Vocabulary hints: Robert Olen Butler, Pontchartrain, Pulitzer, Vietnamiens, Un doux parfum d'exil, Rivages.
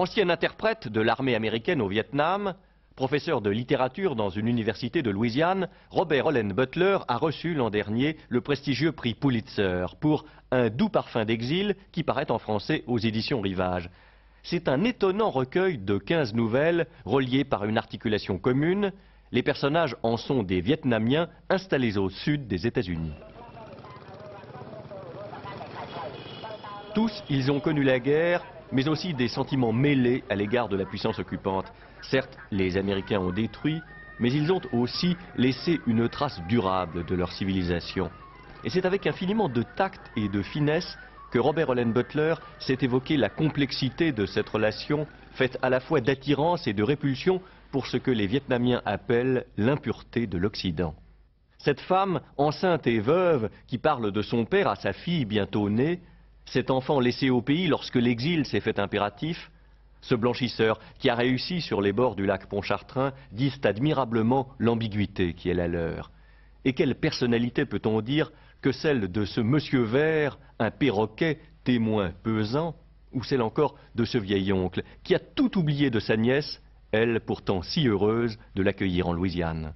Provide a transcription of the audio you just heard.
Ancien interprète de l'armée américaine au Vietnam, professeur de littérature dans une université de Louisiane, Robert Olen Butler a reçu l'an dernier le prestigieux prix Pulitzer pour Un doux parfum d'exil qui paraît en français aux éditions Rivages. C'est un étonnant recueil de 15 nouvelles reliées par une articulation commune. Les personnages en sont des Vietnamiens installés au sud des États-Unis. Tous, ils ont connu la guerre, mais aussi des sentiments mêlés à l'égard de la puissance occupante. Certes, les Américains ont détruit, mais ils ont aussi laissé une trace durable de leur civilisation. Et c'est avec infiniment de tact et de finesse que Robert Olen Butler s'est évoqué la complexité de cette relation, faite à la fois d'attirance et de répulsion pour ce que les Vietnamiens appellent l'impureté de l'Occident. Cette femme, enceinte et veuve, qui parle de son père à sa fille bientôt née, cet enfant laissé au pays lorsque l'exil s'est fait impératif, ce blanchisseur qui a réussi sur les bords du lac Pontchartrain, disent admirablement l'ambiguïté qui est la leur. Et quelle personnalité peut-on dire que celle de ce monsieur vert, un perroquet témoin pesant, ou celle encore de ce vieil oncle qui a tout oublié de sa nièce, elle pourtant si heureuse de l'accueillir en Louisiane.